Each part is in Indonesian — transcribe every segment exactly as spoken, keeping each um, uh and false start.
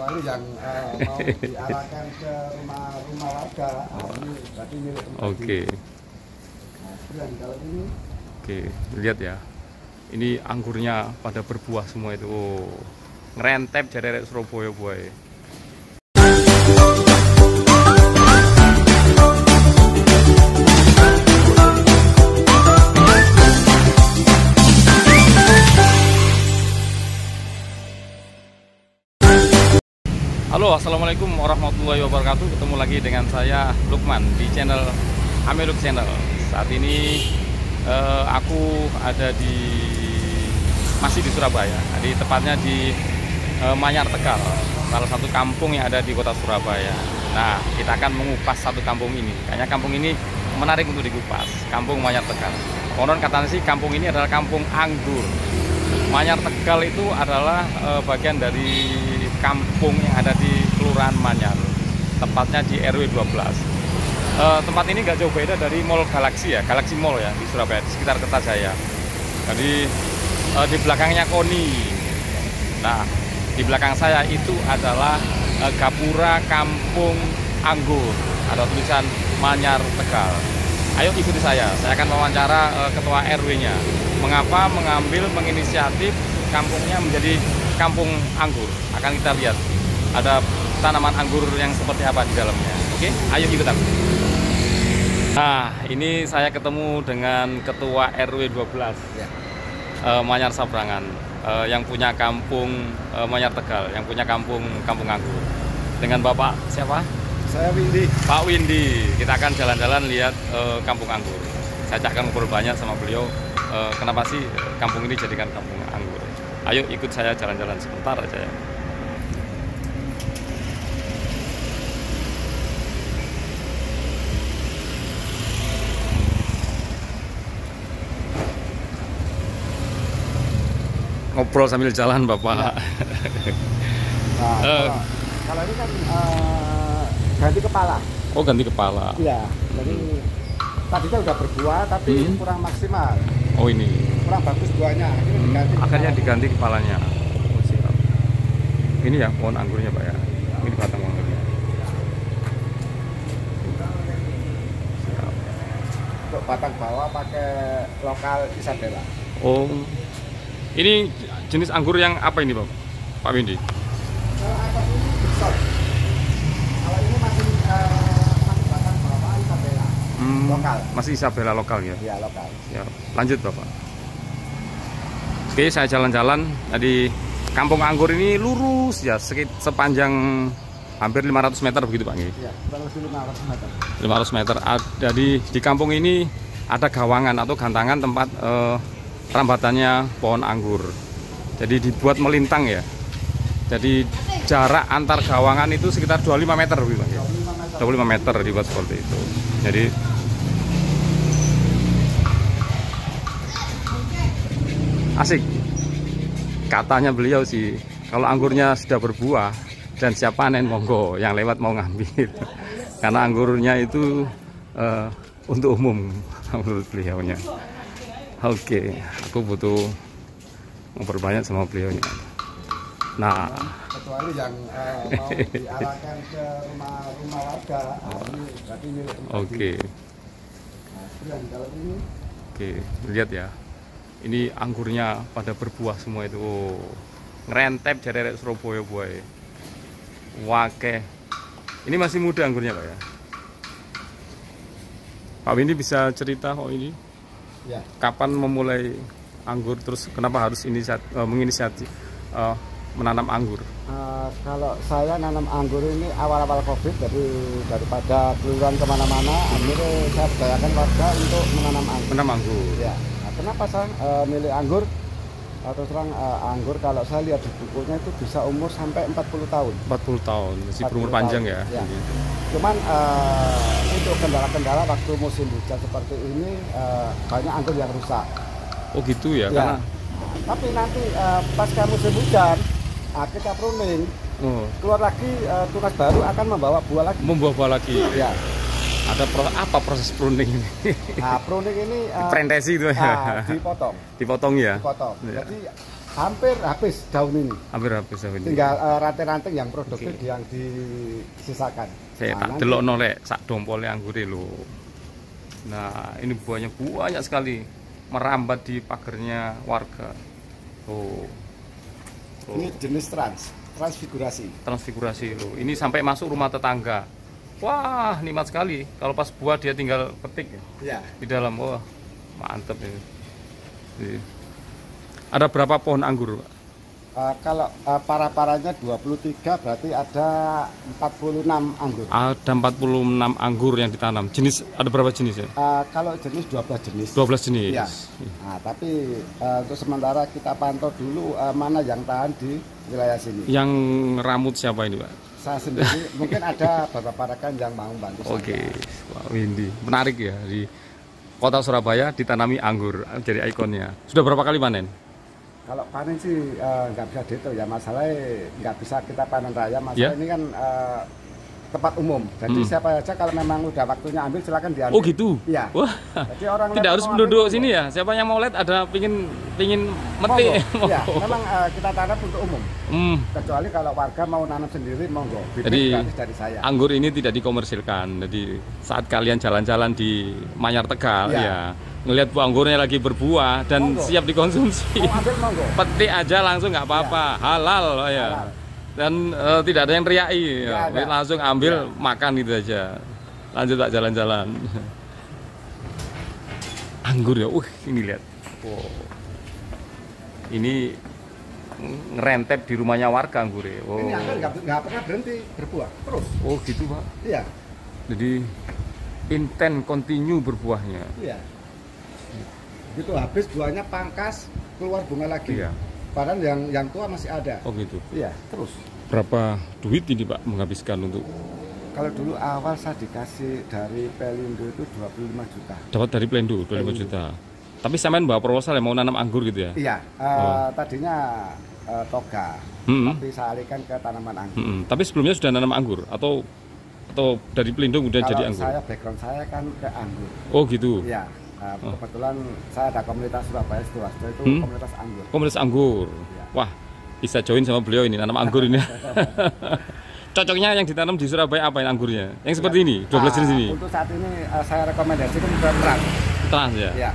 kecuali yang uh, mau diarahkan ke rumah-rumah warga. Oh. Ini berarti milik tempat. Oke. Nah, kalau ini. Oke, lihat ya. Ini anggurnya pada berbuah semua itu. Oh. Ngerentep dari Surabaya boy. Halo, assalamualaikum warahmatullahi wabarakatuh. Ketemu lagi dengan saya Lukman di channel amyloeq channel. Saat ini eh, aku ada di masih di Surabaya. Jadi tepatnya di eh, Manyar Tegal, salah satu kampung yang ada di kota Surabaya. Nah, kita akan mengupas satu kampung ini. Kayaknya kampung ini menarik untuk dikupas. Kampung Manyar Tegal. Konon katanya sih kampung ini adalah kampung anggur. Manyar Tegal itu adalah eh, bagian dari kampung yang ada di Kelurahan Manyar, tempatnya di R W dua belas. E, tempat ini nggak jauh beda dari Mall Galaxy ya, Galaxy Mall ya di Surabaya, di sekitar Ketajaya. Jadi e, di belakangnya Koni. Nah, di belakang saya itu adalah e, Gapura Kampung Anggur, ada tulisan Manyar Tegal. Ayo ikuti saya, saya akan mewawancara e, ketua R W-nya. Mengapa mengambil menginisiatif kampungnya menjadi Kampung Anggur? Akan kita lihat ada tanaman anggur yang seperti apa di dalamnya. Oke, ayo ikutan. Nah, ini saya ketemu dengan ketua R W dua belas ya. uh, Manyar Sabrangan, uh, yang punya kampung uh, Manyar Tegal, yang punya kampung Kampung Anggur. Dengan Bapak siapa? Saya Windi. Pak Windi. Kita akan jalan-jalan lihat uh, Kampung Anggur. Saya akan ngobrol banyak sama beliau, uh, kenapa sih kampung ini jadikan Kampung Anggur. Ayo ikut saya jalan-jalan sebentar aja ya. Ngobrol sambil jalan Bapak. Nah, uh, kalau ini kan uh, ganti kepala. Oh, ganti kepala. Iya, jadi tadinya udah berbuah tapi hmm. kurang maksimal. Oh, ini kurang bagus buahnya, hmm, akhirnya diganti kepalanya. Oh, siap. Ini ya pohon anggurnya Pak ya, ini batang anggurnya. Siap. Untuk batang bawah pakai lokal Isabella. Oh, ini jenis anggur yang apa ini Pak? Pak Windi? Kalau anggur ini Dixon. Kalau ini masih uh, masih batang bawah Isabella. Hmm, lokal. Masih Isabella lokal ya? Iya lokal. Ya, lanjut Bapak. Oke, saya jalan-jalan. Jadi Kampung Anggur ini lurus ya, sepanjang hampir lima ratus meter begitu Pak Ngi? Iya, lima ratus meter. lima ratus meter. Jadi di kampung ini ada gawangan atau gantangan tempat eh, rambatannya pohon anggur. Jadi dibuat melintang ya. Jadi jarak antar gawangan itu sekitar dua puluh lima meter begitu Pak Ngi? dua puluh lima meter dibuat seperti itu. Jadi asik, katanya beliau sih kalau anggurnya sudah berbuah dan siap panen monggo yang lewat mau ngambil karena anggurnya itu uh, untuk umum menurut beliaunya. Oke, aku butuh memperbanyak sama beliaunya. Nah, kecuali yang uh, mau diarahkan ke rumah-rumah warga. Oh. Oke. Oke, lihat ya. Ini anggurnya pada berbuah semua itu. Oh. Ngerentep dari Surabaya boy. Wake. Ini masih muda anggurnya Pak ya. Pak Windi bisa cerita kok ini? Ya. Kapan memulai anggur, terus kenapa harus ini uh, menginisiatif uh, menanam anggur? Uh, kalau saya nanam anggur ini awal-awal Covid, jadi daripada keluaran kemana-mana, hmm. akhirnya saya berdayakan warga untuk menanam anggur. Menanam anggur. Ya. Kenapa saya uh, milih anggur? Atau terang uh, anggur kalau saya lihat di bukunya itu bisa umur sampai empat puluh tahun. empat puluh tahun, masih berumur panjang tahun, ya. Ya. Gitu. Cuman uh, untuk kendala-kendala waktu musim hujan seperti ini uh, banyak anggur yang rusak. Oh gitu ya. Ya. Karena... Tapi nanti uh, pasca musim hujan kita pruning, oh. keluar lagi uh, tunas baru akan membawa buah lagi. Membawa buah lagi. Ya. Ada pro, apa proses pruning ini? Nah, pruning ini uh, prentesi itu ya. Uh, dipotong. Dipotong ya. Dipotong. Ya. Jadi Hampir habis daun ini. Hampir habis daun ini. Tinggal uh, ranting-ranting yang produktif okay. yang disisakan. Saya nah, tak delok nolek sak dompole anggure lho. Nah, ini buahnya banyak sekali merambat di pagernya warga. Oh. Oh. Ini jenis trans, transfigurasi. Transfigurasi lho. Ini sampai masuk rumah tetangga. Wah, nikmat sekali. Kalau pas buah dia tinggal petik ya. Di dalam. Wah, mantep ini. Jadi, ada berapa pohon anggur, Pak? Uh, kalau uh, para-paranya dua puluh tiga, berarti ada empat puluh enam anggur. Ada empat puluh enam anggur yang ditanam. Jenis ada berapa jenis ya? Uh, kalau jenis dua belas jenis. dua belas jenis. Ya. Nah, tapi uh, untuk sementara kita pantau dulu uh, mana yang tahan di wilayah sini. Yang ramut siapa ini, Pak? Saya sendiri. Mungkin ada beberapa rekan yang mau bantu. Oke, okay. Pak Windi. Menarik ya, di kota Surabaya ditanami anggur jadi ikonnya. Sudah berapa kali panen? Kalau panen sih nggak uh, bisa dihitung ya, masalahnya nggak bisa kita panen raya, masalah yeah. ini kan uh, tempat umum, jadi hmm. siapa aja kalau memang udah waktunya ambil silakan diambil. Oh gitu? Iya. Wah. Jadi orang tidak harus penduduk sini ya, siapa yang mau lihat ada pingin pingin meti. Iya, memang uh, kita tanam untuk umum, hmm. kecuali kalau warga mau nanam sendiri monggo. Jadi dari saya. Anggur ini tidak dikomersilkan, jadi saat kalian jalan-jalan di Manyar Tegal yeah. ya ngelihat buah anggurnya lagi berbuah dan monggo. Siap dikonsumsi. Mau ambil, monggo. Peti aja langsung nggak apa-apa, ya. Halal ya. Halal. Dan uh, tidak ada yang riai, ya, ya. Langsung ambil ya. Makan gitu aja. Lanjut tak jalan-jalan. Anggur ya, uh ini lihat. Wow. Ini ngerentep di rumahnya warga anggurnya. Wow. Ini anggur nggak pernah berhenti berbuah terus. Oh gitu Pak. Iya. Jadi intent continue berbuahnya. Iya. Gitu habis buahnya pangkas keluar bunga lagi iya. Padahal yang yang tua masih ada. Oh gitu. Iya terus. Berapa duit ini Pak menghabiskan untuk? Kalau dulu awal saya dikasih dari Pelindo itu dua puluh lima juta. Dapat dari Pelindo dua puluh lima juta. Tapi sampean bawa proposal yang mau nanam anggur gitu ya? Iya. Uh, oh. Tadinya uh, toga. Mm-hmm. Tapi saya alihkan ke tanaman anggur. Mm-hmm. Tapi sebelumnya sudah nanam anggur atau atau dari Pelindo kemudian kalau jadi anggur? Saya background saya kan ke anggur. Oh gitu. Iya. Nah, kebetulan oh. saya ada komunitas Surabaya Skolas itu hmm? komunitas anggur. Komunitas anggur. Ya. Wah, bisa join sama beliau ini nanam anggur ini. Cocoknya yang ditanam di Surabaya apa yang anggurnya? Yang seperti ya. Ini, dua belas nah, jenis ini. Untuk saat ini uh, saya rekomendasikan ke trans. Trans ya. Ya.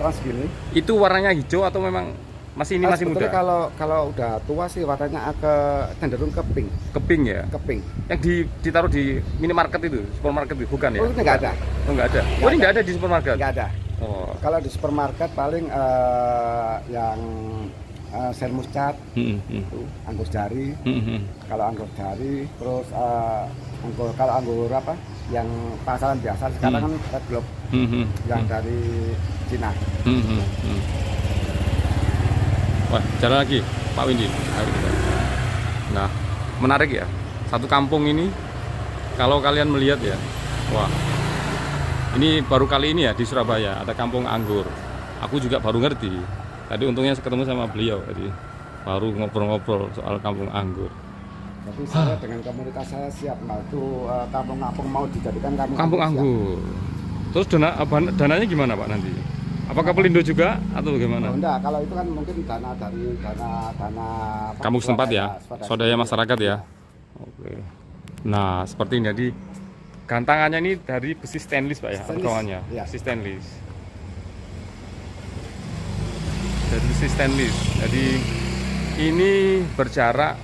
Trans gini. Itu warnanya hijau atau memang masih ini nah, masih muda? Kalau kalau udah tua sih warnanya agak cenderung ke pink. Ke pink ya? Ke pink. Yang di, ditaruh di minimarket itu, supermarket itu bukan ya? Oh, ini enggak ada. Oh, enggak ada. Enggak oh, ini enggak ada. Ada di supermarket. Enggak ada. Oh. Kalau di supermarket paling uh, yang uh, sermus cat, hmm, hmm. anggur jari. Hmm, hmm. Kalau anggur jari terus uh, anggur kalau anggur apa? Yang pasaran biasa sekarang hmm. kan Red Globe. Hmm, hmm. Yang hmm. dari Cina. Hmm, hmm, hmm. Wah, jalan lagi Pak Windi. Nah, menarik ya. Satu kampung ini kalau kalian melihat ya. Wah. Ini baru kali ini ya di Surabaya ada kampung anggur. Aku juga baru ngerti. Tadi untungnya ketemu sama beliau tadi. Baru ngobrol-ngobrol soal kampung anggur. Tapi saya dengan komunitas saya siap bantu uh, kampung-kampung mau dijadikan kampung, kampung anggur. Siap. Terus dana apa, dananya gimana Pak nanti? Apakah Pelindo juga atau bagaimana? Oh, enggak, kalau itu kan mungkin dana dari dana dana kampung setempat ya, swadaya masyarakat ya. Oke. Nah, seperti ini jadi gantangannya ini dari besi stainless Pak ya, perkawannya. Ya. Besi stainless. Dari besi stainless. Jadi ini berjarak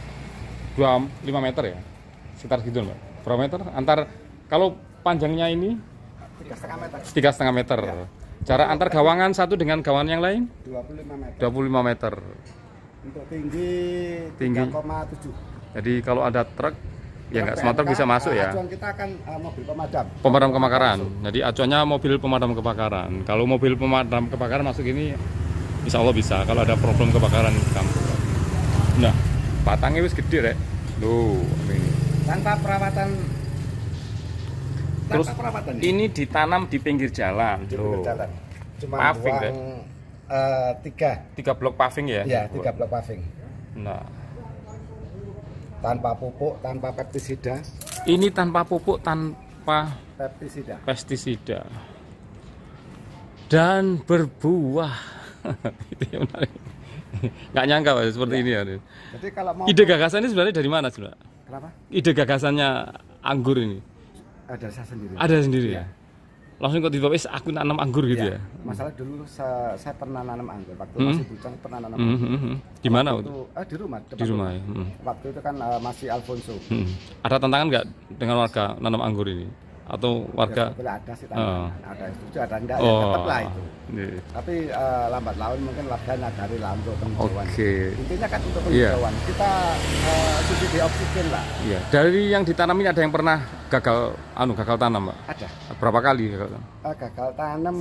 dua puluh lima meter ya. Sekitar gitu Pak. Berapa meter? Antar kalau panjangnya ini tiga koma lima meter. tiga koma lima meter. Ya. Jarak antar gawangan satu dengan gawangan yang lain dua puluh lima meter. dua puluh lima meter. Untuk tinggi tiga koma tujuh. Jadi kalau ada truk ya nggak semua truk bisa masuk ya. Acuan kita akan uh, mobil pemadam. Pemadam kebakaran. Jadi acuannya mobil pemadam kebakaran. Kalau mobil pemadam kebakaran masuk ini insya Allah bisa kalau ada problem kebakaran di kampung. Nah, batangnya wis gede rek. Loh, ini. Tanpa perawatan Terus ini ditanam di pinggir jalan. Di pinggir jalan. Cuma paving, buang, uh, tiga. Tiga blok paving ya? Iya, tiga blok paving. Nah, tanpa pupuk, tanpa pestisida. Ini tanpa pupuk, tanpa pestisida. Pestisida. Dan berbuah. Itu yang menarik. Nggak nyangka Pak, seperti ya. Ini ya. Jadi kalau mau ide gagasan ini sebenarnya dari mana sebenarnya? Kenapa? Ide gagasannya anggur ini? Ada saya sendiri. Ada sendiri ya. Ya? Langsung kok tiba-tiba aku nanam anggur gitu ya. Ya? Masalah dulu saya, saya pernah nanam anggur waktu hmm? masih bocah, pernah nanam. Hmm, hmm, hmm. Di mana waktu? Itu, ah, di rumah. Di rumah. Ya. Hmm. Waktu itu kan uh, masih Alfonso. Hmm. Ada tantangan nggak dengan warga nanam anggur ini? Atau warga ya, ada sih tantangan, oh. Ada itu ada enggak oh. Ya, tetap lah itu. Yeah. Tapi uh, lambat laun mungkin warga nyadari lah untuk penghijauan. Okay. Intinya kan untuk penghijauan yeah. Kita uh, subsidi oksigen lah. Yeah. Dari yang ditanamin ada yang pernah gagal anu gagal tanam, Pak? Ada. Berapa kali gagal tanam? Uh, gagal tanam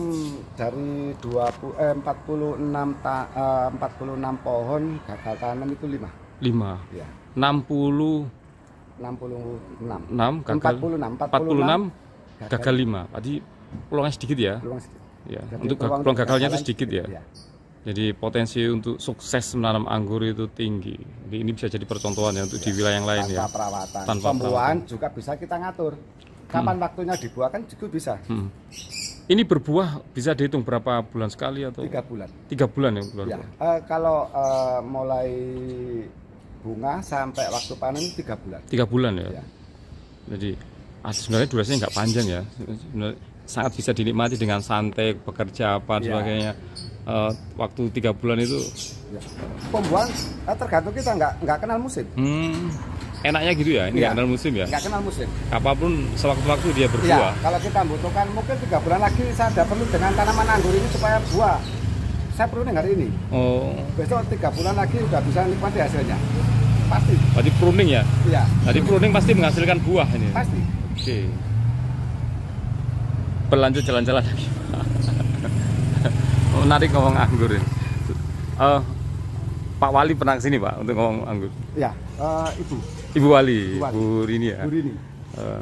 dari dua puluh eh, empat puluh enam ta, eh, empat puluh enam pohon gagal tanam itu lima. lima. Iya. enam puluh enam puluh enam, enam gagal, empat puluh enam, empat puluh enam, gagal, gagal lima. Tadi peluangnya sedikit ya. Peluang sedikit. Ya. Untuk peluang, peluang gagalnya itu sedikit, sedikit ya. Ya. Jadi potensi untuk sukses menanam anggur itu tinggi. Jadi ini bisa jadi percontohan ya untuk ya. Di wilayah yang lain tanpa ya. Perawatan. Tanpa perawatan. Juga bisa kita ngatur. Kapan hmm. waktunya dibuah kan juga bisa. Hmm. Ini berbuah bisa dihitung berapa bulan sekali atau? Tiga bulan. Tiga bulan ya. Bulan ya. Uh, kalau uh, mulai bunga sampai waktu panen tiga bulan. Tiga bulan ya. Ya. Jadi sebenarnya durasinya nggak panjang ya. Sebenarnya sangat bisa dinikmati dengan santai, bekerja apa ya. Sebagainya. Uh, waktu tiga bulan itu. Ya. Pembuahan tergantung kita nggak nggak kenal musim. Hmm, enaknya gitu ya. Ini nggak ya. Kenal musim ya. Nggak kenal musim. Apapun sewaktu-waktu dia berbuah. Ya, kalau kita butuhkan mungkin tiga bulan lagi saya ada perlu dengan tanaman anggur ini supaya buah. Saya perlu dengar ini. Oh. Besok tiga bulan lagi udah bisa nikmati hasilnya. Pasti. Berarti pruning ya? Iya. Jadi pruning pasti menghasilkan buah ini. Pasti. Oke. Berlanjut jalan-jalan lagi. Menarik ngomong anggur ini. Uh, Pak Wali pernah kesini Pak untuk ngomong anggur? Iya. Uh, Ibu. Ibu Wali. Ibu Wali. Bu Rini ya. Bu Rini. Uh,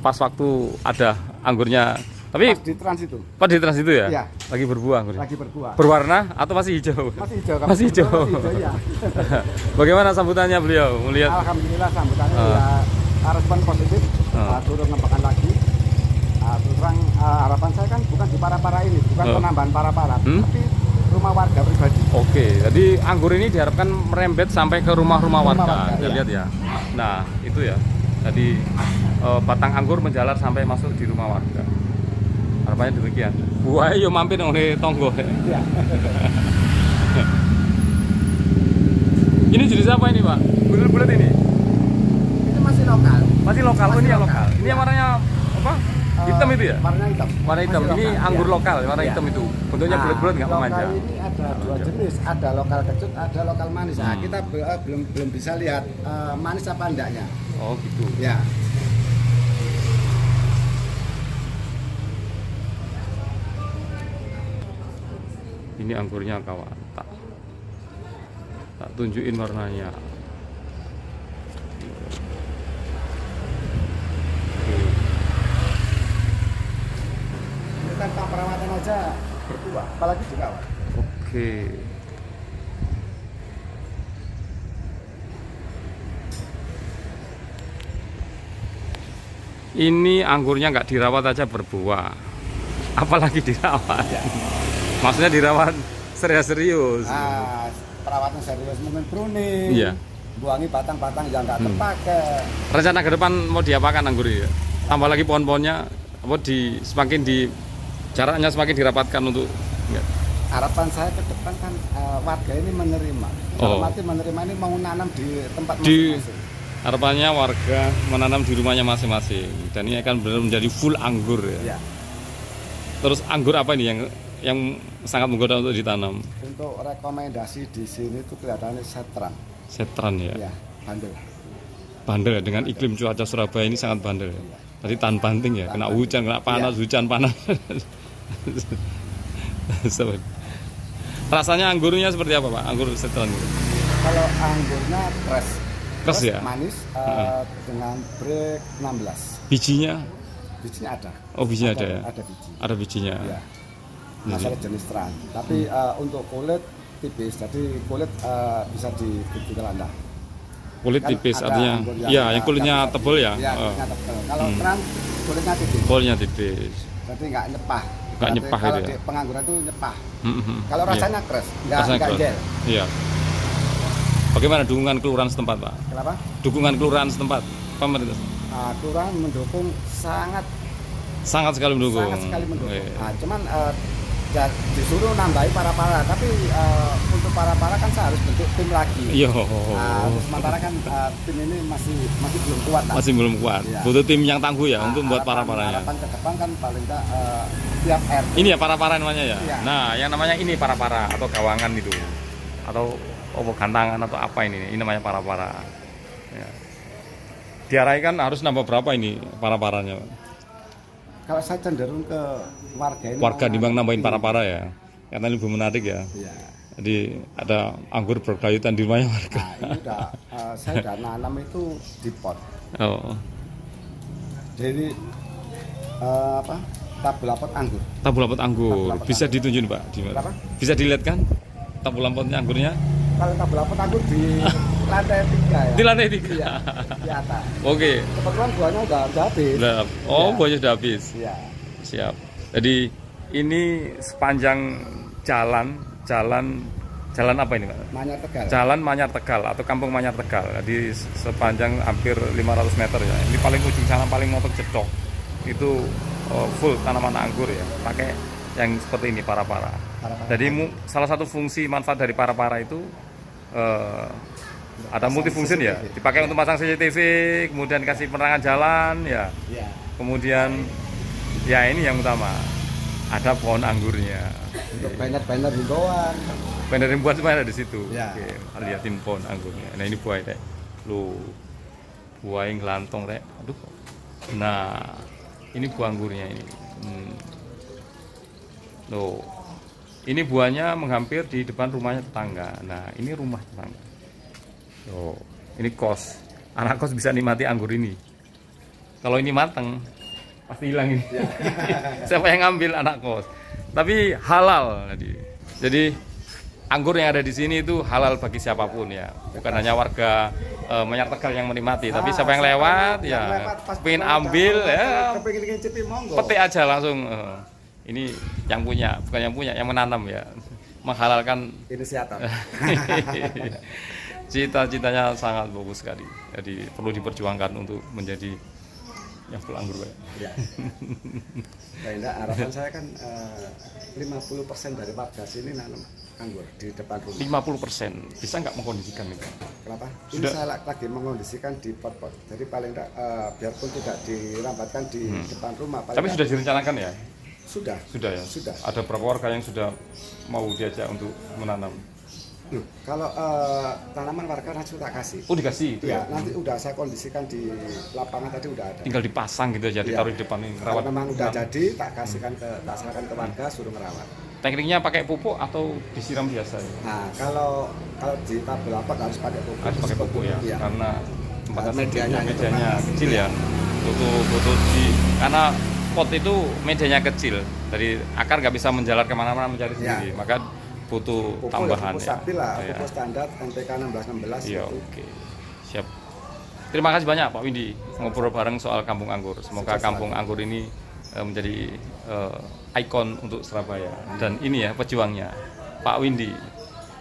pas waktu ada anggurnya. Tapi pas di trans itu. Pas di trans itu ya? Iya. Lagi berbuah anggurnya. Lagi berbuah. Berwarna atau masih hijau? Masih hijau. Kamu masih hijau. Masih hijau ya. Bagaimana sambutannya beliau melihat? Alhamdulillah sambutannya uh. ya respon positif. Uh. Uh, turun nembakan lagi. Uh, terus terang uh, harapan saya kan bukan di para-para ini, bukan uh. penambahan para-para, hmm? Tapi rumah warga pribadi. Oke, okay. Jadi anggur ini diharapkan merembet sampai ke rumah-rumah rumah warga. warga. Kita ya. Lihat ya. Nah, itu ya. Jadi uh, batang anggur menjalar sampai masuk di rumah warga. Harapannya demikian. Wah, yo mampir oleh tonggo. Ya. Ini jenis apa ini, Pak? Bulat-bulat ini. Itu masih lokal. Masih lokal. Masih oh, ini lokal. Yang lokal. Ini yang warnanya apa? Uh, hitam itu ya? Warna hitam. Warna hitam. Masih ini lokal. Anggur ya. Lokal, warna ya. Hitam itu. Bentuknya bulat-bulat nggak memanjang. Ini ada dua jenis, ada lokal kecut, ada lokal manis. Hmm. Nah, kita uh, belum belum bisa lihat uh, manis apa enggaknya. Oh, gitu. Ya. Ini anggurnya kawan tak, tak tunjukin warnanya. Ini tanpa perawatan aja berbuah, apalagi juga. Oke. Ini anggurnya nggak dirawat aja berbuah, apalagi dirawat. Ya. Maksudnya dirawat serius-serius. Ah, perawatan serius mungkin pruning. Iya. Buangi batang-batang yang nggak terpakai. Hmm. Rencana ke depan mau diapakan anggur ya? Tambah lagi pohon-pohonnya, apa di semakin di jaraknya semakin dirapatkan untuk. Ya. Harapan saya ke depan kan uh, warga ini menerima. Oh. Arti menerima ini mau nanam di tempat masing-masing. Harapannya warga menanam di rumahnya masing-masing dan ini akan benar menjadi full anggur ya. Iya. Terus anggur apa ini yang yang sangat menggoda untuk ditanam. Untuk rekomendasi di sini itu kelihatannya setran. Setran ya. Iya, bandel. Bandel ya dengan bandel. Iklim cuaca Surabaya ini sangat bandel ya. Iya. Tadi tahan banting ya, tahan kena banding. Hujan, kena panas, iya. Hujan panas. Rasanya anggurnya seperti apa, Pak? Anggur setran itu. Kalau anggurnya fresh. Fresh ya. Manis uh, uh. dengan break enam belas. Bijinya? Bijinya ada. Oh, bijinya ada, ada ya. Ada biji. Ada bijinya. Iya. Masalah jenis terang, tapi hmm. uh, untuk kulit tipis, jadi kulit uh, bisa dibuktikan Anda. Kulit kan tipis artinya, yang ya yang kulitnya tebal ya. Ya, uh. tebal. Kalau hmm. terang kulitnya tipis. Kulitnya tipis. Jadi nggak nyepah. nggak nyepah itu ya? Pengangguran itu nyepah. Mm-hmm. Kalau rasanya yeah. keras, nggak nggak jel. Iya. Bagaimana dukungan kelurahan setempat, Pak? Kenapa? Dukungan kelurahan setempat, pemerintah. Uh, kelurahan mendukung sangat. Sangat sekali mendukung. Sangat sekali mendukung. Yeah. Nah, cuman uh, disuruh nambahi para-para, tapi uh, untuk para-para kan saya harus bentuk tim lagi. Iya. Nah, sementara kan uh, tim ini masih masih belum kuat. Kan? Masih belum kuat. Ya. Butuh tim yang tangguh ya nah, untuk buat para-paranya. Harapan ke depan kan paling tak uh, tiap R W. Ini ya para-para namanya ya? ya. Nah, yang namanya ini para-para atau kawangan itu, atau oh, gantangan atau apa ini? Ini namanya para-para. Ya. Diarahkan harus nambah berapa ini para-paranya? Kalau saya cenderung ke warga ini, warga dibang nambahin para-para ya, karena ini lebih menarik ya. Iya. Jadi ada anggur berkayutan di rumahnya warga. Nah, ini udah, uh, saya udah nanam itu di pot. Oh. Jadi uh, apa? Tabula pot anggur. Tabula pot anggur. Tabula pot bisa anggur. Ditunjukin Pak? Di mana? Bisa dilihat kan? Tabula potnya anggurnya? Kalau tabula pot anggur di lantai tiga ya. Di lantai tiga. Iya. Di atas. Oke. Kebetulan buahnya udah, udah habis. Udah, oh, ya. Buahnya sudah habis. Iya. Siap. Jadi ini sepanjang jalan jalan jalan apa ini Pak? Manyar Tegal. Jalan Manyar Tegal atau Kampung Manyar Tegal. Jadi sepanjang hampir lima ratus meter ya. Ini paling ujung sana paling motor jedok. Itu oh, full tanaman anggur ya. Pakai yang seperti ini para-para. Para-para. Jadi mu, salah satu fungsi manfaat dari para-para itu uh, ada multifungsi ya. Dipakai ya. Untuk pasang C C T V, kemudian kasih penerangan jalan ya. ya. Kemudian ya ini yang utama. Ada pohon anggurnya. Untuk banner-banner ribuan. Banner ribuan semua ada di situ. Ya. Oke, lihatin pohon anggurnya. Nah ini buah Rek. Lu buah yang gelantong Rek. Aduh. Nah, ini buah anggurnya ini. Hmm. Loh. Ini buahnya menghampir di depan rumahnya tetangga. Nah, ini rumah tetangga. Loh, ini kos. Anak kos bisa nikmati anggur ini. Kalau ini mateng pasti hilang ini. Ya. Siapa yang ngambil anak kos? Tapi halal tadi. Jadi anggur yang ada di sini itu halal bagi siapapun ya. Bukan hanya warga e, Manyar Tegal yang menikmati, ah, tapi siapa yang lewat yang ya lewat, pengen ambil ya. Petik aja langsung. Uh, ini yang punya, bukan yang punya, yang menanam ya. Menghalalkan inisiator. Cita-citanya sangat bagus sekali. Jadi perlu diperjuangkan untuk menjadi yang full anggur Pak. Ya. Nah, harapan saya kan uh, lima puluh persen dari warga sini nanam anggur di depan rumah. lima puluh persen. Bisa nggak mengkondisikan itu? Kenapa? Sudah. Ini saya lagi mengkondisikan di pot-pot. Jadi paling tidak uh, biarpun tidak dirambatkan di hmm. depan rumah. Tapi sudah direncanakan ya? Sudah. Sudah ya? Sudah. Ada berapa warga yang sudah mau diajak untuk menanam? Loh, kalau uh, tanaman warga nanti tak kasih. Oh dikasih itu ya, ya? Nanti udah saya kondisikan di lapangan tadi udah ada. Tinggal dipasang gitu jadi ya. Taruh di depan ini. Kalau memang udah enam. Jadi tak kasihkan ke tak serahkan ke warga suruh ngerawat. Tekniknya pakai pupuk atau disiram biasa? Ya? Nah kalau kalau di tabel apa harus pakai pupuk. Harus pakai pupuk ya, ya. Karena tempatnya medianya, medianya kecil ya. Butuh butuh di karena pot itu medianya kecil, dari akar nggak bisa menjalar kemana-mana mencari sendiri, ya. Maka butuh tambahan ya. ya. Standar N P K enam belas enam belas ya, gitu. Oke. Siap. Terima kasih banyak Pak Windi ngobrol bareng soal Kampung Anggur. Semoga Sukses Kampung Anggur ini uh, menjadi uh, ikon untuk Surabaya. Amin. Dan ini ya pejuangnya Pak Windi,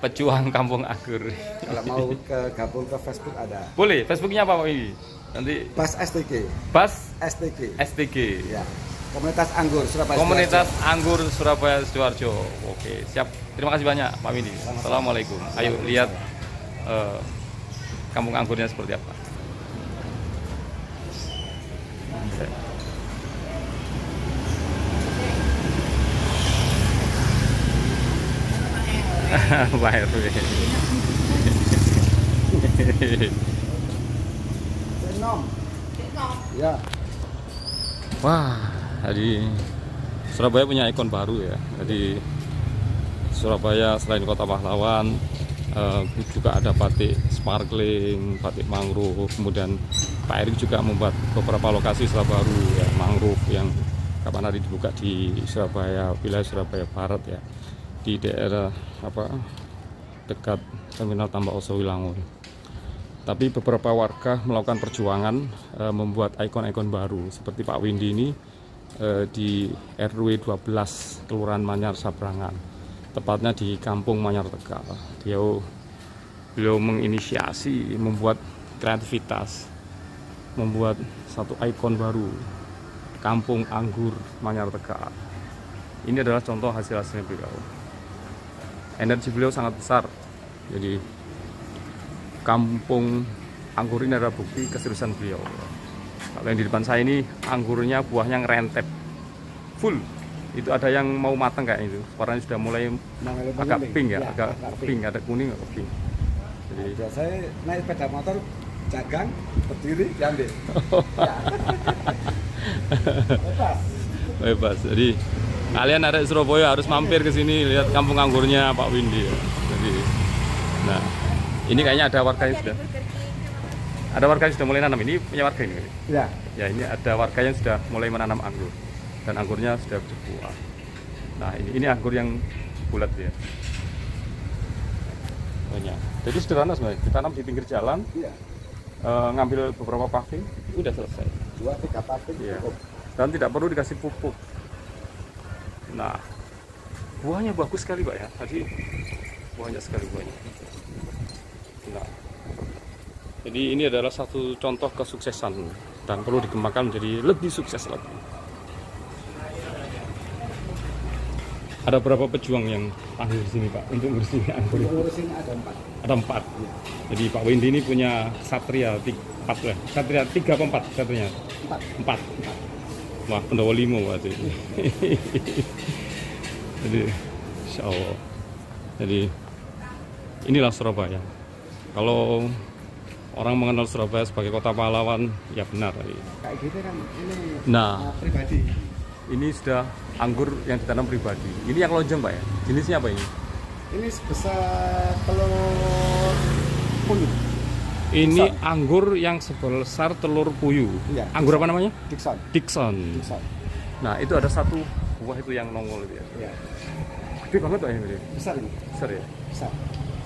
pejuang Kampung Anggur. Kalau mau ke gabung ke Facebook ada. Boleh, Facebooknya apa Pak Windi? Nanti Bas S T G. Bas S T G. S T G. Ya. Komunitas Anggur Surabaya. Komunitas Sidoarjo. Anggur Surabaya Sidoarjo. Oke, siap. Terima kasih banyak Pak Windi. Assalamualaikum. Ayo lihat uh, kampung anggurnya seperti apa. Pak R W. Ya. Wah. Jadi Surabaya punya ikon baru ya. Jadi Surabaya selain kota pahlawan eh, juga ada batik sparkling, batik mangrove. Kemudian Pak Erick juga membuat beberapa lokasi Surabaya baru ya, mangrove yang kapan hari dibuka di Surabaya, wilayah Surabaya Barat ya, di daerah apa dekat terminal Tambak Oso Wilangun. Tapi beberapa warga melakukan perjuangan eh, membuat ikon-ikon baru seperti Pak Windi ini. eh, di R W dua belas Kelurahan Manyar Sabrangan, tepatnya di Kampung Manyar Tegal. Dia beliau menginisiasi, membuat kreativitas, membuat satu ikon baru, Kampung Anggur Manyar Tegal. Ini adalah contoh hasil-hasilnya beliau. Energi beliau sangat besar. Jadi Kampung Anggur ini adalah bukti keseriusan beliau. Kalau yang di depan saya ini anggurnya buahnya ngerentep full. Itu ada yang mau matang kayak itu. Warnanya sudah mulai nah, agak pink ya, ya agak, agak pink, pink, ada kuning, agak pink. Jadi nah, saya naik sepeda motor jagang berdiri diambil. Ya. Bebas. Bebas. Jadi kalian ada Surabaya harus mampir ke sini lihat kampung anggurnya Pak Windi. Ya. Jadi nah, ini kayaknya ada warga yang sudah ada warga yang sudah mulai nanam. Ini punya warga ini. Ya. Ya, ini ada warga yang sudah mulai menanam anggur dan anggurnya sudah berbuah. Nah, ini ini anggur yang bulat ya. Banyak. Jadi sederhana sebenarnya. Kita nanam di pinggir jalan. Ya. E, ngambil beberapa paving, udah selesai. Dua tiga paving ya. Cukup. Dan tidak perlu dikasih pupuk. Nah, buahnya bagus sekali Pak ya. Tadi banyak sekali buahnya. Nah, jadi ini adalah satu contoh kesuksesan dan perlu dikembangkan menjadi lebih sukses lagi. Ada berapa pejuang yang tangguh di sini Pak untuk ngurusin anggur? Ngurusin ada empat. Ada empat. Ya. Jadi Pak Windi ini punya satria empat lah. Satria tiga atau empat satrianya? Empat. Empat. Empat. Wah, Pendowo limo Pak. Jadi, insya Allah. Jadi, inilah Surabaya. Kalau orang mengenal Surabaya sebagai kota pahlawan, ya benar. Kayak gitu kan, ini nah, pribadi. Ini sudah anggur yang ditanam pribadi. Ini yang lonjong Pak ya? Jenisnya apa ini? Ini sebesar telur puyuh. Ini Dixon. Anggur yang sebesar telur puyuh. Ya, anggur apa namanya? Dixon. Dixon. Dixon. Nah, itu ada satu buah itu yang nongol itu ya. Ya. Gede banget Pak ini. Besar ini. Besar ya? Besar.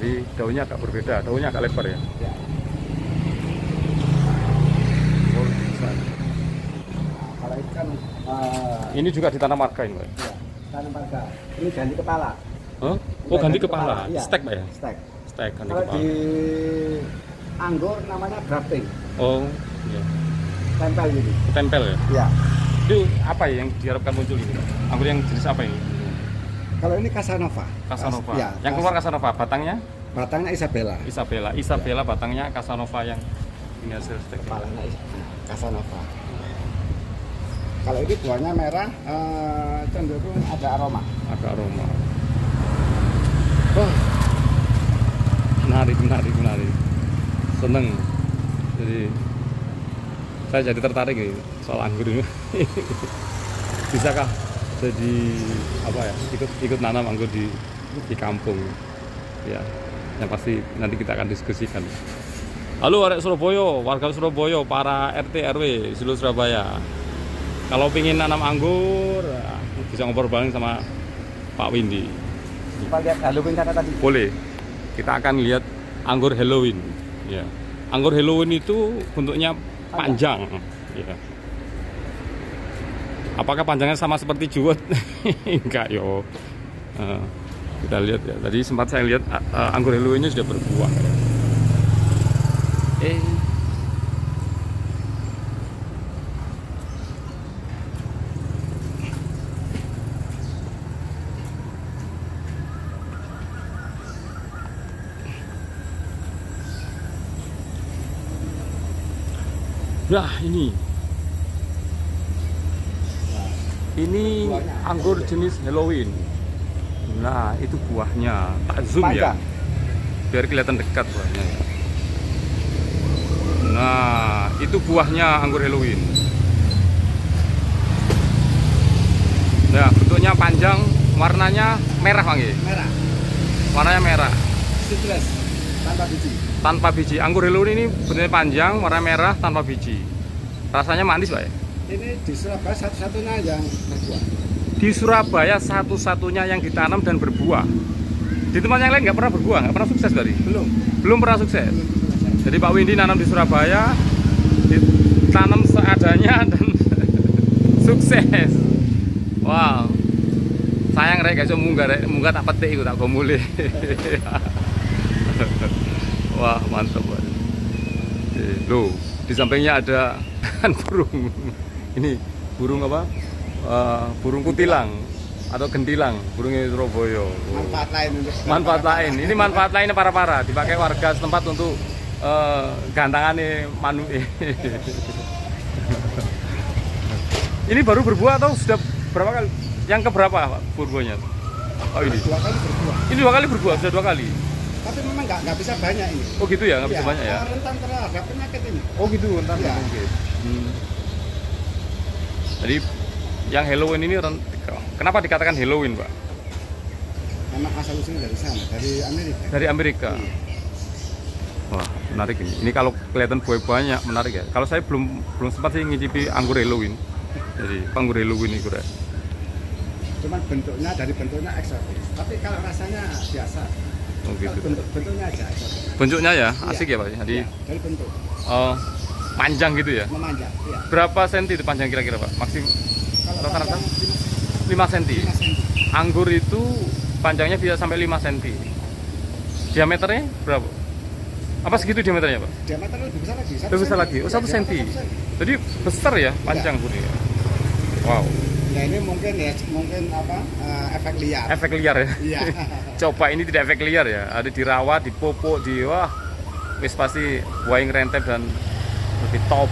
Jadi daunnya agak berbeda, daunnya agak lebar ya. Ya. Oh, kalau ikan, uh, ini juga ditanam marga ini, Pak. Ya, tanam marga. Ini ganti kepala. Huh? Oh, ganti, ganti kepala. kepala. Stek, Pak ya. Stek. Stek ganti kalau kepala. Di anggur namanya grafting. Oh, iya. Tempel gitu. Tempel ya? Iya. Itu apa yang diharapkan muncul ini? Anggur yang jenis apa ini? Kalau ini Casanova. Casanova. Ya, yang keluar Casanova, batangnya? Batangnya Isabella. Isabella. Isabella ya. Batangnya Casanova yang ini hasil stek. Kepalanya Casanova. Kalau ini buahnya merah, eh, cenderung ada aroma. Agak aroma. Oh. Menarik, menarik, menarik. Seneng. Jadi saya jadi tertarik nih soal anggur ini. Bisakah jadi apa ya ikut ikut nanam anggur di di kampung ya, yang pasti nanti kita akan diskusikan. Halo warga Surabaya, warga Surabaya, para R T R W seluruh Surabaya, kalau pingin nanam anggur bisa ngobrol bareng sama Pak Windi. Kita lihat Halloween kata tadi. Boleh, kita akan lihat anggur Halloween. Ya, anggur Halloween itu bentuknya panjang. Ya. Apakah panjangnya sama seperti juwet? Enggak yo. Uh, kita lihat ya. Tadi sempat saya lihat uh, anggur Halloween-nya sudah berbuah. Eh. Nah, ini. Ini anggur jenis Halloween. Nah, itu buahnya. Tak zoom ya, biar kelihatan dekat buahnya. Nah, itu buahnya anggur Halloween. Nah, bentuknya panjang, warnanya merah Bang. Merah. Warnanya merah. Seedless, tanpa biji. Tanpa biji. Anggur Halloween ini bentuknya panjang, warna merah, tanpa biji. Rasanya manis Pak ya? Ini di Surabaya satu-satunya yang berbuah. Di Surabaya satu-satunya yang ditanam dan berbuah. Di tempat yang lain nggak pernah berbuah, nggak pernah sukses tadi. Belum. Belum pernah sukses. Belum pernah. Jadi Pak Windi nanam di Surabaya, ditanam seadanya dan sukses. Wow, sayang rek gak iso munggah rek, munggah tak petik iku tak go mulih. Wah, mantap banget. Loh, di sampingnya ada burung. Ini burung apa? Uh, burung kutilang atau gentilang, burungnya Surabaya. Manfaat lain. Manfaat lain. Ini manfaat lainnya para-para, dipakai warga setempat untuk uh, gantangannya manuke. Ini baru berbuah atau sudah berapa kali? Yang keberapa Pak berbuahnya? Oh ini. Dua kali berbuah. Ini dua kali berbuah, sudah dua kali. Tapi memang nggak nggak bisa banyak ini. Oh gitu ya, nggak bisa ya, banyak ya. Rentan terhadap penyakit ini. Oh gitu, rentan ya. Mungkin. Hmm. Jadi yang Halloween ini rent... kenapa dikatakan Halloween, Pak? Memang asal usulnya dari sana, dari Amerika. Dari Amerika. Iya. Wah, menarik ini. Ini kalau kelihatan buah banyak, menarik ya. Kalau saya belum belum sempat sih ngicipi anggur Halloween. Jadi anggur Halloween ini kurang. Cuman bentuknya dari bentuknya eksotis. Tapi kalau rasanya biasa. Oh, gitu. Bentuk, bentuknya aja eksotis. Bentuknya ya, asik iya. Ya, Pak. Jadi iya, dari bentuk. Oh, panjang gitu ya? Memanjang, iya. Berapa senti itu panjang kira-kira, Pak? Maksimum rata-rata lima senti. Anggur itu panjangnya bisa sampai lima senti. Diameternya berapa? Apa segitu diameternya, Pak? Diameternya lebih besar lagi. Lebih besar lagi. Oh, satu senti. Jadi besar ya panjang gurih. Ya. Wow. Nah, ini mungkin ya, mungkin apa? Uh, efek liar. Efek liar ya. Iya. Coba ini tidak efek liar ya. Ada dirawat, dipopok, di wah. Wis pasti wayang rentep dan lebih top.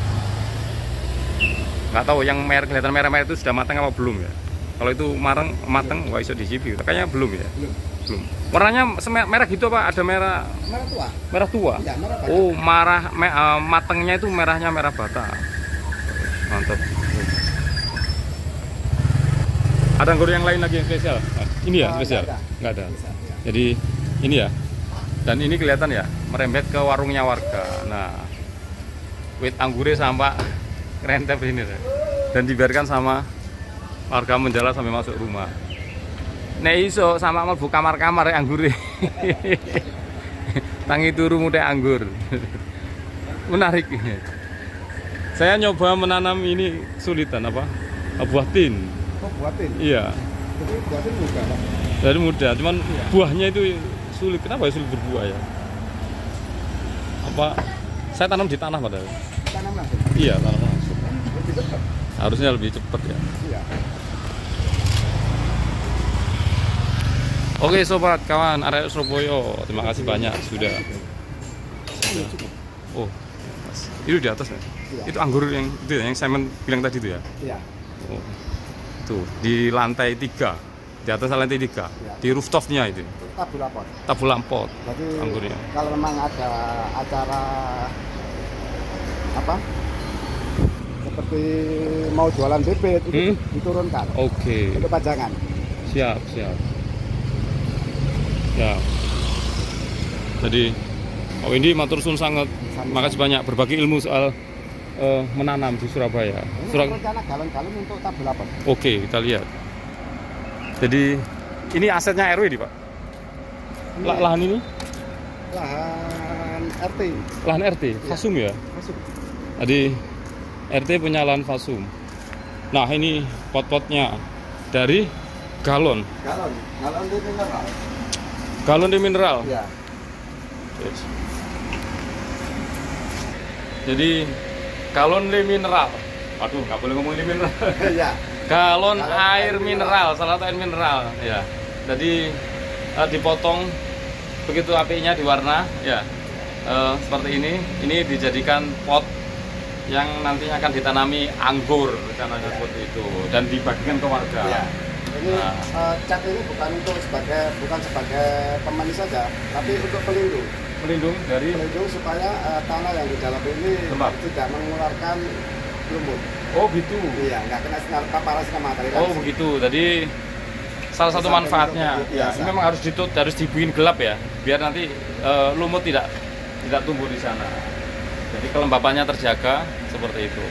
Nggak tahu yang merah, kelihatan merah-merah itu sudah matang apa belum ya? Kalau itu marang, matang, nggak bisa dicipi. Kayaknya belum ya? Belum. Belum. Warnanya merah gitu apa? Ada merah? Merah tua. Merah tua? Ya, merah bata. Oh, marah, me, uh, matangnya itu merahnya merah bata. Mantap. Ada anggur yang lain lagi yang spesial? Ini ya spesial? Uh, nggak ada. Nggak ada. Jadi ini ya? Dan ini kelihatan ya? Merembet ke warungnya warga. Nah, wit anggurnya sampai rentep ini dan dibiarkan sama warga menjala sampai masuk rumah. Nah iso sama mlebu kamar-kamar anggure. Tangi turu mute anggur. Menarik. Saya nyoba menanam ini sulitan apa? Buah tin. Oh, buah tin. Iya. Jadi buah tin mudah, Pak. Dari mudah, cuman iya. Buahnya itu sulit. Kenapa sulit berbuah ya? Apa saya tanam di tanah padahal. Tanam langsung. Iya, tanam langsung. Harusnya lebih cepat ya. Iya. Oke sobat kawan area Surabaya, terima kasih banyak sudah. sudah. Oh, mas. Itu di atas ya? Iya. Itu anggur yang itu ya, yang saya bilang tadi itu ya? Iya. Oh, tuh di lantai tiga, di atas lantai tiga, iya. Di rooftopnya itu. Tabula pot. Tabula pot. Jadi anggurnya. Kalau memang ada acara apa? Seperti mau jualan bibit itu hmm? diturunkan. Oke. Okay. Itu pajangan. Siap, siap. Ya. Jadi Pak Windi matur suwun sangat. Makasih banyak berbagi ilmu soal uh, menanam di Surabaya. Ini Surab... galon-galon untuk tabel apa? Oke, kita lihat. Jadi ini asetnya R W nih, Pak. Ini L lahan ini? Lahan R T. Lahan R T. Fasum ya? Fasum. Jadi R T punya lahan fasum. Nah ini pot-potnya dari galon. Galon, galon di mineral. Galon di mineral. Ya. Yes. Jadi galon di mineral. Aduh, nggak boleh ngomong di mineral. Ya. Galon, galon air, air mineral, mineral. Salah satu air mineral. Ya. Jadi eh, dipotong begitu apinya diwarna. Ya. Eh, seperti ini. Ini dijadikan pot yang nantinya akan ditanami anggur rencananya seperti itu dan dibagikan ke warga. Ya. Ini nah. uh, cat ini bukan untuk sebagai bukan sebagai pemanis saja, tapi untuk pelindung. Pelindung dari pelindung supaya uh, tanah yang di dalam ini Tempat. tidak mengeluarkan lumut. Oh gitu. Iya, nggak kena sinar paparan sama matahari. Oh langsung. Begitu. Jadi salah satu Sampai manfaatnya ya, ini memang harus ditutup, harus dibuin gelap ya, biar nanti uh, lumut tidak tidak tumbuh di sana. Jadi kelembapannya terjaga seperti itu.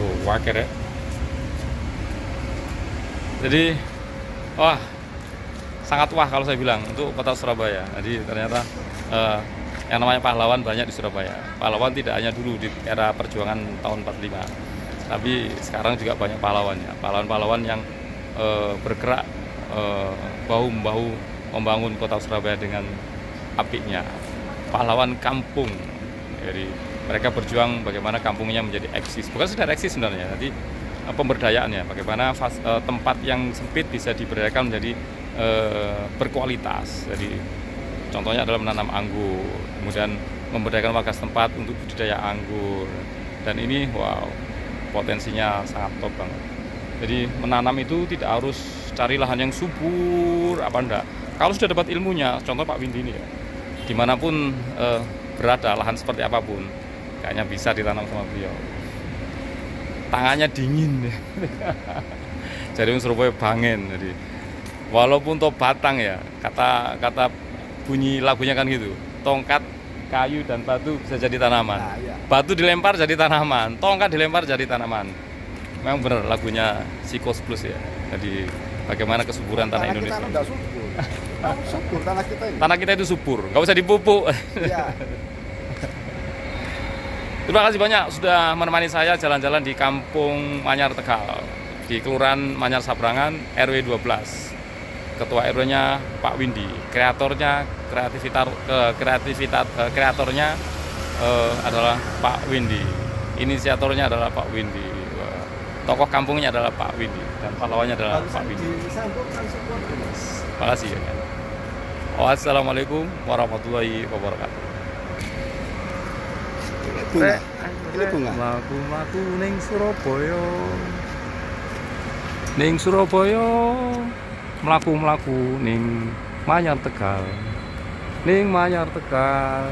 Oh, waker ya. Jadi, wah, sangat wah kalau saya bilang untuk kota Surabaya. Jadi ternyata eh, Yang namanya pahlawan banyak di Surabaya. Pahlawan tidak hanya dulu di era perjuangan tahun empat puluh lima, tapi sekarang juga banyak pahlawannya. Pahlawan-pahlawan yang e, bergerak bahu-membahu membangun kota Surabaya dengan apiknya. Pahlawan kampung. Jadi mereka berjuang bagaimana kampungnya menjadi eksis. Bukan sekedar eksis sebenarnya, nanti pemberdayaannya. Bagaimana fas, e, tempat yang sempit bisa diberdayakan menjadi e, berkualitas. Jadi contohnya adalah menanam anggur, kemudian memberdayakan warga setempat untuk budidaya anggur. Dan ini wow, potensinya sangat top banget. Jadi menanam itu tidak harus cari lahan yang subur, apa enggak. Kalau sudah dapat ilmunya, contoh Pak Windi ini ya, dimanapun e, berada lahan seperti apapun, kayaknya bisa ditanam sama beliau. Tangannya dingin. Jadi Surabaya bangen. Jadi walaupun toh batang ya, kata kata bunyi lagunya kan gitu. Tongkat, kayu dan batu bisa jadi tanaman. Nah, iya. Batu dilempar jadi tanaman, tongkat dilempar jadi tanaman. Memang benar lagunya Sikos Plus ya. Jadi bagaimana kesuburan tanah, tanah Indonesia. Kita subur. Subur, tanah kita ini. Tanah kita itu subur, nggak usah dipupuk. Ya. Terima kasih banyak sudah menemani saya jalan-jalan di Kampung Manyar Tegal, di Kelurahan Manyar Sabrangan, R W dua belas. Ketua R W-nya Pak Windi, kreatornya kreativitas kreativitas kreatornya eh, adalah Pak Windi, inisiatornya adalah Pak Windi. Tokoh kampungnya adalah Pak Windi dan pahlawannya adalah Pak Windi. Terima kasih ya. Wassalamualaikum warahmatullahi wabarakatuh. Bunga, ini bunga. Maku maku ning Surabaya, ning Surabaya, melaku melaku ning Manyar Tegal, ning Manyar Tegal,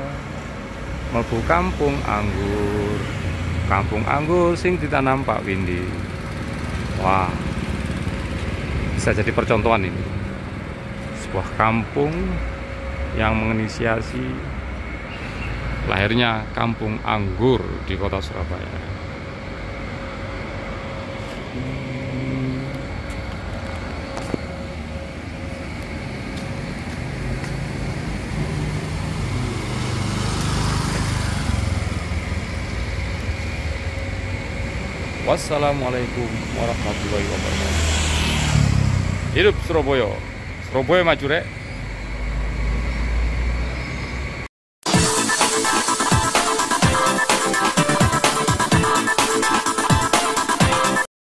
mlebu Kampung Anggur. Kampung anggur sing ditanam Pak Windi. Wah, bisa jadi percontohan ini. Sebuah kampung yang menginisiasi lahirnya Kampung Anggur di kota Surabaya. Wassalamualaikum warahmatullahi wabarakatuh. Hidup Surabaya. Surabaya maju rek.